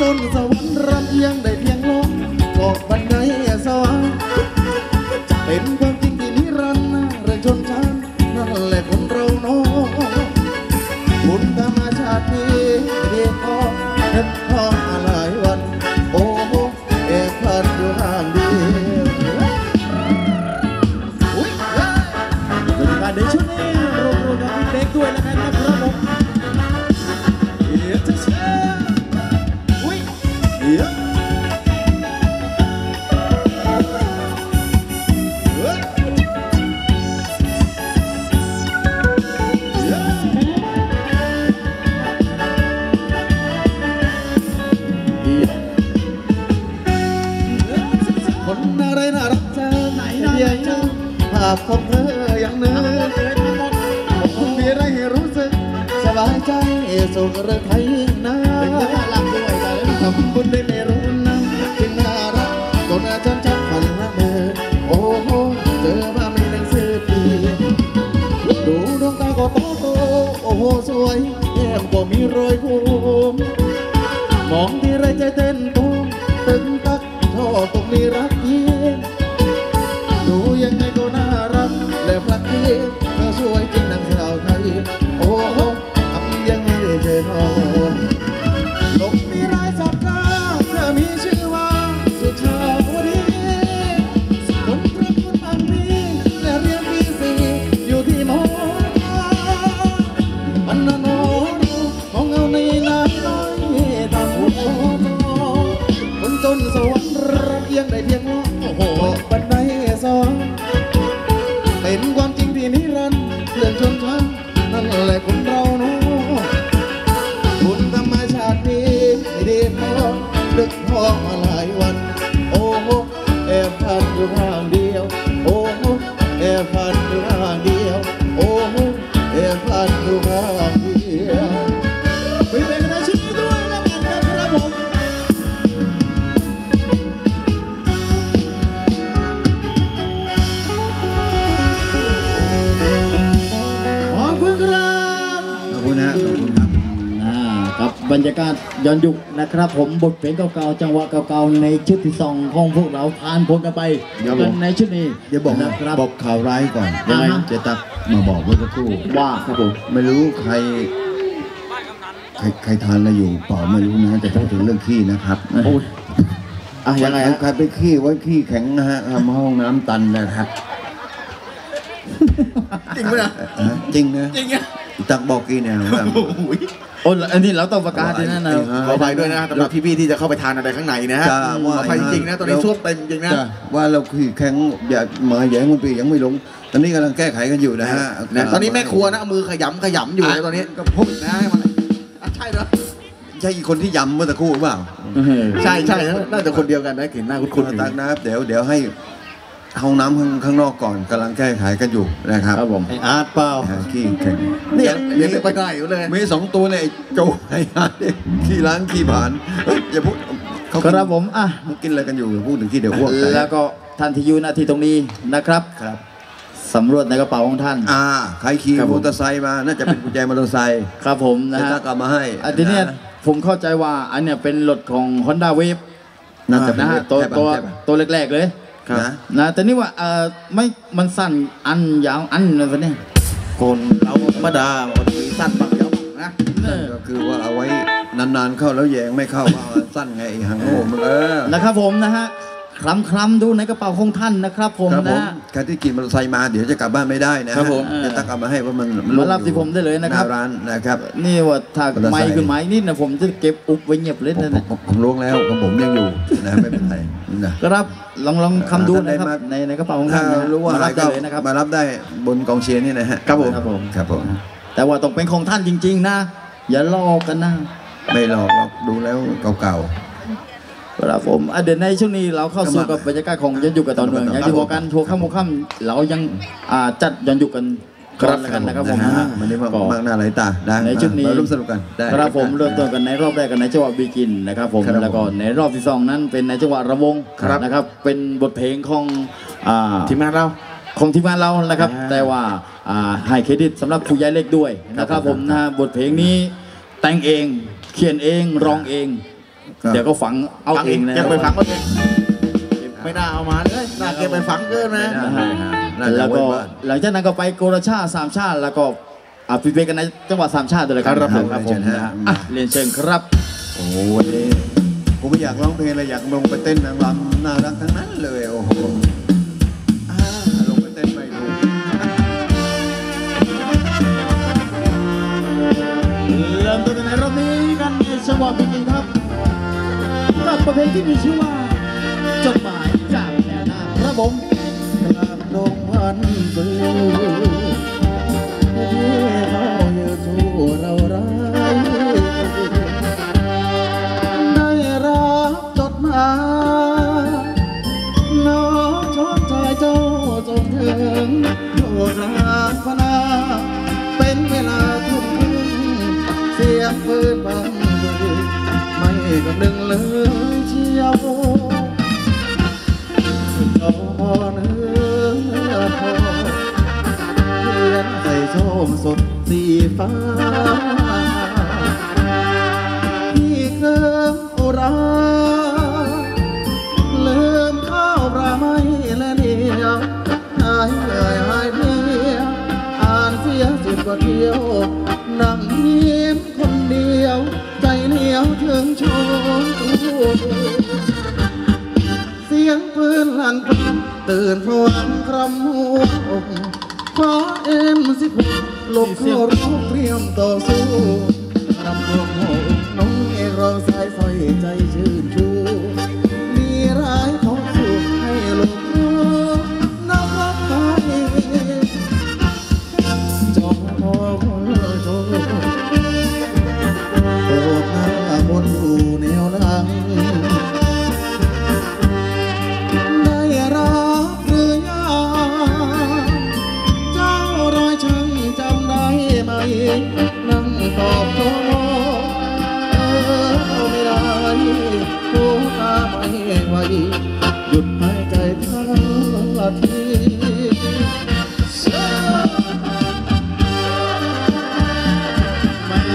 บนสวรรค์รับเพียงได้เพียงลงกอดบันไดสวรรค์เป็นความจริงที่นิรันดร์เรื่องชนชั้นนั่นแหละคนเราเนาะบุญธรรมชาตินี้เรียกพ่อเห็นพ่อหลายวันโอ้โหเอกพันอยู่ห่างดีการในชุดนี้รวมๆกับพี่เป๊กด้วยนะครับครับผมของเธออย่างเนื้อผมมีอะไรให้รู้สึกสบายใจสุขเรื่องใครนะทำบุญได้ในรู้นะจึงน่ารักจนอาจารย์จับฝันละเมอโอ้โหเจอมาไม่หนังสือพีดูดวงตาก็โตโตโอ้โหสวยแก้มก็มีรอยภูมิมองที่ไรใจเต้นตูมตึงตักชอบตรงนี้รักยิ่งดูยังไงก็น่ารักและพลัดที่เธอสวยจริงนางสาวไทยโอ้โหทำยังไงเธอโน่ลงมีรายสัปดาห์เธอมีชื่อว่าสุชาวดีคนรักคนบางนี้และเรียนปีสี่อยู่ที่มอมันนอนมองเงาในน้ำน้อยตามหัวคนจนสวรรค์รักเพียงได้เพียงโอ้โหบันไดสองเป็นความจริงที่นิรันดร์เรื่องชนชั้นนั่นแหละคนเราเนาะบุญธรรมชาตินี้ดีพอดึกพอมาหลายวันโอ้โหแอบพันอยู่ทางเดียวโอ้โหแอบพันอยู่ทางเดียวโอ้โหแอบพันอยู่ทางเดียวไปเป็นอาชีพด้วยนะนะครับผมบรรยากาศย้อนยุคนะครับผมบทเพลงเก่าๆจังหวะเก่าๆในชุดที่สองของพวกเราผ่านพ้นกันไปกันในชุดนี้เดี๋ยวบอกนะครับบอกข่าวร้ายก่อนได้ไหมเจตักมาบอกว่าสักครู่ว่าครับผมไม่รู้ใครทานอะไรอยู่เปล่าไม่รู้นะแต่พูดถึงเรื่องขี้นะครับยังไงฮะใครไปขี้ไว้ขี้แข็งนะฮะทำห้องน้ำตันนะครับจริงไหมนะจริงนะตักบอกกี่แนวแบบโอ้อันนี้เราต้องประกาศที่นั่นนะขออภัยด้วยนะสำหรับพี่ๆที่จะเข้าไปทานอะไรข้างในนะฮะขออภัยจริงๆนะตอนนี้ช่วงเต็มจริงนะว่าเราคือแข็งอย่ามาแย่งคนปียังไม่ลงตอนนี้กำลังแก้ไขกันอยู่นะฮะตอนนี้แม่ครัวนะมือขยำอยู่ตอนนี้ก็พุ่งนะใช่เหรอใช่คนที่ยำเมื่อตะคู่หรือเปล่าใช่ใช่น่าจะคนเดียวกันนะเห็นหน้าคุณตักนะครับเดี๋ยวให้ห้องน้ำข้างนอกก่อนกำลังแก้ไขกันอยู่นะครับไออาร์ตเปล่าขี้แข็งเนี่ยเลี้ยงไปได้อยู่เลยมีสองตัวเลยโจไออาร์ตขี้ล้างขี้ผานอย่าพูดครับผมอ่ะกินอะไรกันอยู่พูดถึงขี้เดี๋ยวอ้วกแล้วก็ท่านที่อยู่หน้าที่ตรงนี้นะครับสำรวจในกระเป๋าของท่านใครขี่มอเตอร์ไซค์มาน่าจะเป็นกุญแจมอเตอร์ไซค์ครับผมนะฮะกลับมาให้ทีนี้ผมเข้าใจว่าอันเนี่ยเป็นรถของ Honda Wave นะฮะตัวแรกๆเลยนะแต่นี่ว่าไม่มันสั้นอันยาวอันอะไรแบบนี้คนเราธรรมดามีสั้นบางยาวนะก็คือว่าเอาไว้นานๆเข้าแล้วแยงไม่เข้าสั้นไงหางโง่มันนะครับผมนะฮะคล้ำๆดูในกระเป๋าของท่านนะครับผมนะใครที่กินมอเตอร์ไซค์มาเดี๋ยวจะกลับบ้านไม่ได้นะครับผมจะตักเอามาให้ว่ามันมารับที่ผมได้เลยนะครับร้านนะครับนี่ว่าถ้าไม่ขึ้นไม้นี่นะผมจะเก็บอุบไว้เงียบเลยนะผมล้วงแล้วของผมยังอยู่นะไม่เป็นไรนะครับลองคำดูนะครับในกระเป๋าของท่านรู้ว่ามารับได้เลยนะครับมารับได้บนกองเชียร์นี่นะฮะครับผมครับผมแต่ว่าต้องเป็นของท่านจริงๆนะอย่าลอกกันนะไม่ลอกดูแล้วเก่าๆครับผมเดี๋ยวในช่วงนี้เราเข้าสู่กับบรรยากาศของย้อนยุคกันตอนเมืองอย่างที่บอกกันทัวร์ข้ามค่ำเรายังจัดย้อนยุคกันครับกันนะครับผมมันได้มากหน้าหลายตาในชุดนี้ร่วมสนุกกันครับผมเริ่มต้นกันในรอบแรกกันในจังหวะบีกินนะครับผมแล้วก็ในรอบที่สองนั้นเป็นในจังหวะระวงนะครับเป็นบทเพลงของทีมงานเรานะครับแต่ว่าให้เครดิตสำหรับผู้ใหญ่เล็กด้วยนะครับผมนะบทเพลงนี้แต่งเองเขียนเองร้องเอง เดี๋ยวก็ฝังเอาเองนะยังไปฝังเอาเองไม่น่าเอามาเลยน่าเก็บไปฝังเกินนะแล้วก็หลังจากนั้นก็ไปโกราชาสามชาติแล้วก็พิเศษกันในจังหวัดสามชาติเลยครับครับผมเรียนเชิญครับโอ้ยผมไม่อยากร้องเพลงเลยอยากลงไปเต้นนางรำน่ารักทั้งนั้นเลยโอ้โหลงไปเต้นไม่รู้เริ่มต้นในรอบนี้กันในจังหวัดพิจิตรครับกับประเพณีที่มีชื่อว่าจดหมายจากแดนหน้าพระบงดงพันปืนเราร้ายได้รับจดหมายน้องชอบใจเจ้าจนถึงโดนรักพนาเป็นเวลาทุ่มคืนเสียงปืนบังเลยไม่กำลังเลยเชียวเราพอเนื้อพอเขียนใส่โฉมสดสีฟ้าที่เกิมโอราลืมข้าวปลาไม่และเดียวหายเหนื่อยหายเพลียอ่านเสียสิบกว่าเที่ยวนั่งยิ้มคนเดียวใจเหนียวถึงโชว์เสียงปืนลั่นตื่นพลวนครำหัวเพราะเอ็มสิบลมเสียงร้องเตรียมต่อสู้รำวงโหน้องเอกร้องสายสอยใจชื่นชูมีร้ายท้องสุขให้ลมน้ำรักไปจอมพอโชว์โบกหน้าบนอู่แนวหลังได้รักหรือยังเจ้ารอยช่างจำได้ไหมนั่งตอบโต้ไม่ได้พูดมาไม่ไหวหยุดหายใจทั้งทีไม่คนที่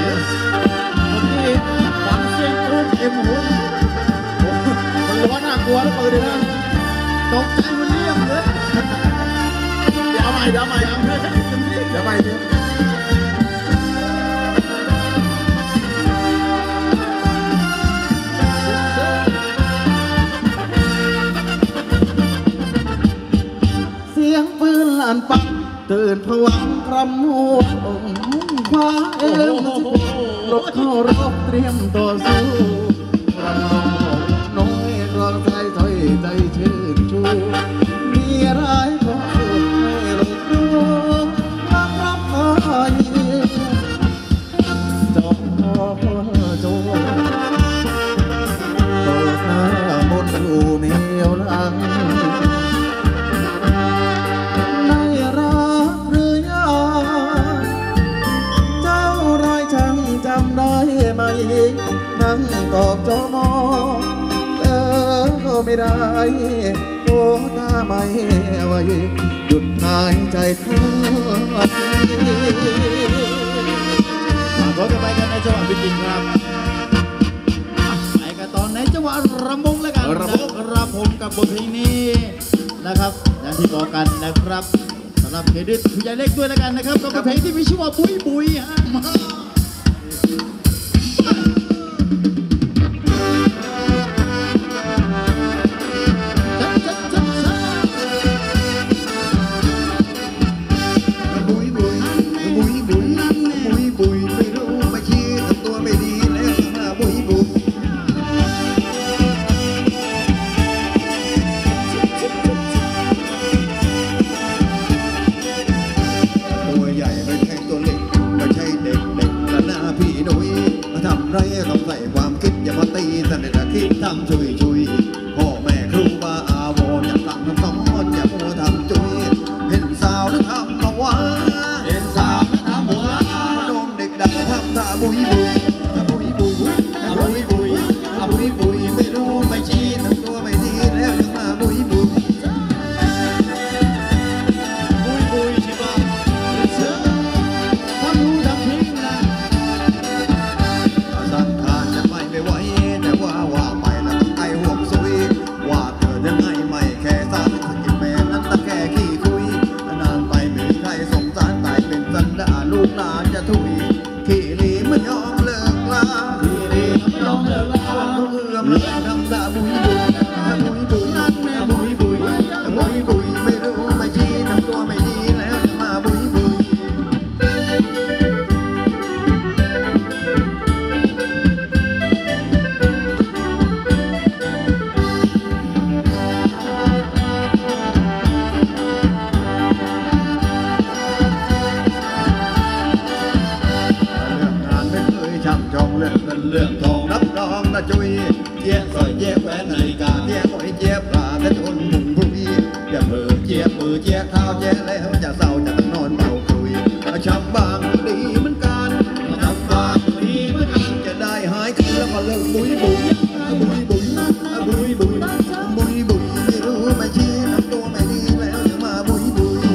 ฟังเสียงตุ้มเอ็มหุ่นมันล้วนน่ากลัวแล้วเปิดเลยนะตกใจมันเรียบเลยเดี๋ยวใหม่ปังตื่นผวาครำหัวคว้าเอ็มรบเข้ารบเตรียมต่อสู้รำร้องน้อยร้องใจถอยใจชื่นชูมีร้ายก็สุดให้หลุดรู้รับรับพายจบพอโจมตกหน้าบนอู่เหนียวหลังนั่งตอบจอมอเออไม่ได้โอ้หน้าไม่ไหวหยุดหายใจทั้งมาขอกันไปกันในจังหวะพิจิตรครับไปกันตอนในจังหวะรำวงแล้วกันนะครับผมกับบทเพลงนี้นะครับอย่างที่บอกกันนะครับสำหรับเครดิตผู้ใหญ่เล็กด้วยแล้วกันนะครับกับบทเพลงที่มีชื่อว่าบุยฮะ เจี๊ยบสอยเจี๊ยบแหวนนาฬิกาเจี๊ยบหอยเจี๊ยบปลาและชนหนุ่มผู้พี่อย่าเผลอเจี๊ยบมือเจี๊ยบเท้าเจี๊ยบแล้วจะเศร้าจะนอนเมาคุยช้ำบางดีเหมือนกันช้ำบางดีเหมือนกันจะได้หายคืนแล้วก็เลิกบุยบุยบุยบุยบุยบุยบุยบุยไม่รู้ไม่ชี้น้ำตัวไม่ดีแล้วจะมาบุยบุย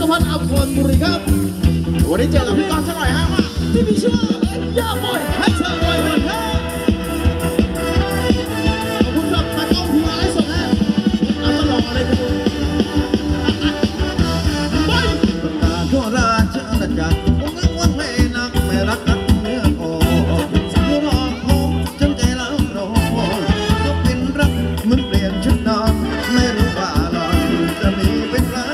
รพัฒน์อัมพรบุรีครับวันนี้เจอกับพี่ก้องสักหน่อยฮะว่าที่มีชื่อย่าบ่อยให้เธอบ่อยวันครับขอบคุณครับตากล้องที่มาไลฟ์สดฮะเอาตลอดอะไรกันไปตาโชราชอาณาจักรองรักวังแม่นักไม่รักนักเนื้อออกเมื่อรอคงจนใจแล้วรอก็เป็นรักเหมือนเปลี่ยนชุดนอนไม่รู้ว่าหล่อนจะมีเป็นรัก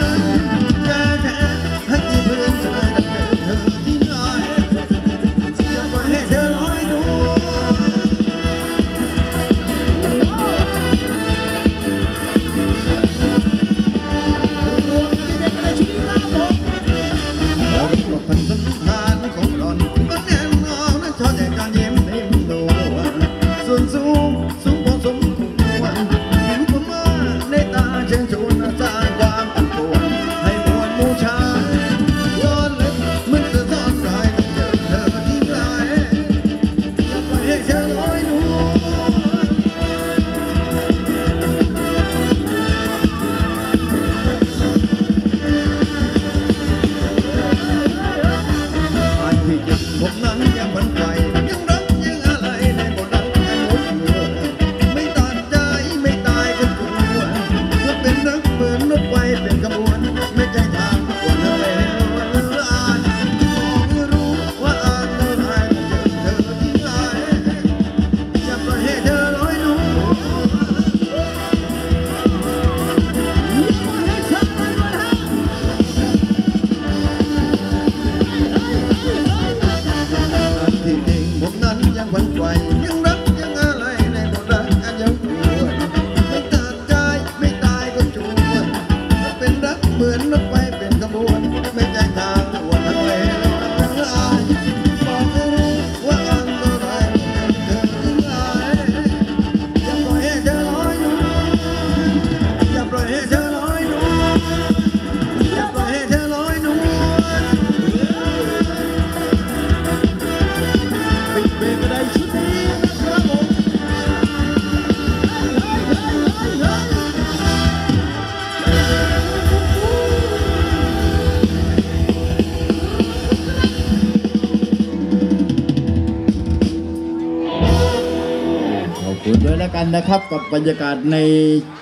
นะครับกับบรรยากาศใน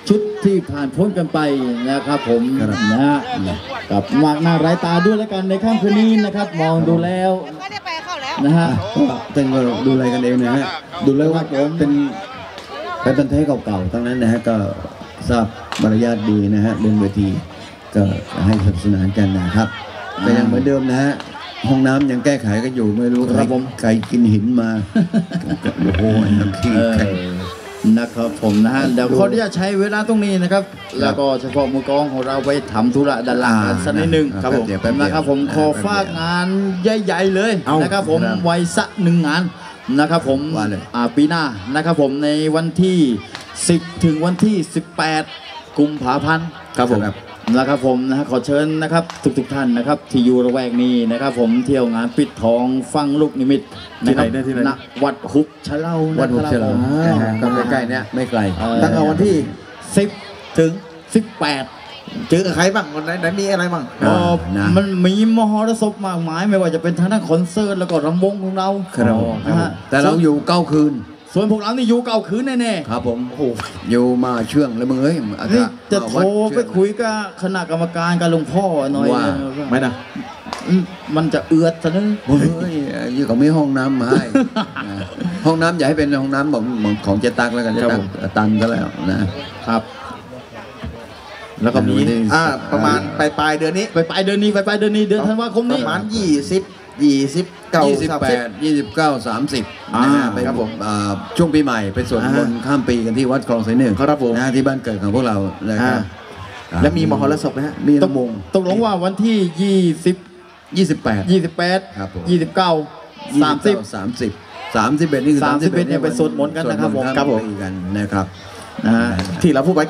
ชุดที่ผ่านพ้นกันไปนะครับผมนะฮะกับมากหน้าร้ายตาด้วยแล้วกันในค่ำคืนนี้นะครับมองดูแล้วนะฮะเป็นดูอะไรกันเองนะฮะดูเลยว่าเป็นบันเทิงเก่าๆทั้งนั้นนะฮะก็ทราบมารยาทดีนะฮะเดินเวทีก็ให้สนุกสนานกันนะครับแต่ยังเหมือนเดิมนะฮะห้องน้ำยังแก้ไขกันอยู่ไม่รู้ครับผมใครกินหินมาโอ้โหน้ำขี้ไก่นะครับผมนะฮะเดี๋ยวเขาจะใช้เวลาตรงนี้นะครับแล้วก็เฉพาะมือกองของเราไปทำธุระด้านล่างสักนิดนึงครับผมนะครับผมขอฝากงานใหญ่ๆเลยนะครับผมไว้สักหนึ่งงานนะครับผมปีหน้านะครับผมในวันที่10ถึงวันที่18กุมภาพันธ์ครับผมนะครับผมนะฮะขอเชิญนะครับทุกท่านนะครับที่อยู่ระแวกนี้นะครับผมเที่ยวงานปิดทองฟังลูกนิมิตที่ไหนที่ไหนวัดหุบชะเล่าวัดหุบชะเล่าก็ใกล้ๆเนี่ยไม่ไกลตั้งแต่วันที่10ถึง18เจอใครบ้างวันไหนมีอะไรบ้างมันมีมหรสพมากมายไม่ว่าจะเป็นทางด้านคอนเสิร์ตแล้วก็รำวงของเรานะฮะแต่เราอยู่9คืนส่วนพวกเรานี่อยู่เก่าคืนแน่ๆครับผมโอ้อยู่มาเชื่องแล้วมึงเอ้ยจะโทรไปคุยกับคณะกรรมการกับหลวงพ่อหน่อยไม่นะมันจะเอือดซะนึงเฮ้ยอยู่กับไม่ห้องน้ำมาให้ห้องน้ำอย่าให้เป็นห้องน้ำของเจตักแล้วกันเจตักตันก็แล้วนะครับแล้วก็มีประมาณปลายเดือนนี้เดือนธันวาคมนี้ประมาณ20 29 28 29 30นะฮะไปครับผมช่วงปีใหม่เป็นส่วนบนข้ามปีกันที่วัดคลองไซหนึ่งครับผมนะที่บ้านเกิดของพวกเรานะครับแล้วมีมหรสพนะฮะมีตกลงว่าวันที่20 28 29 30 31นี่คือ31เนี่ยไปสวดมนต์กันนะครับผมครับผมนะครับที่เราพูดไป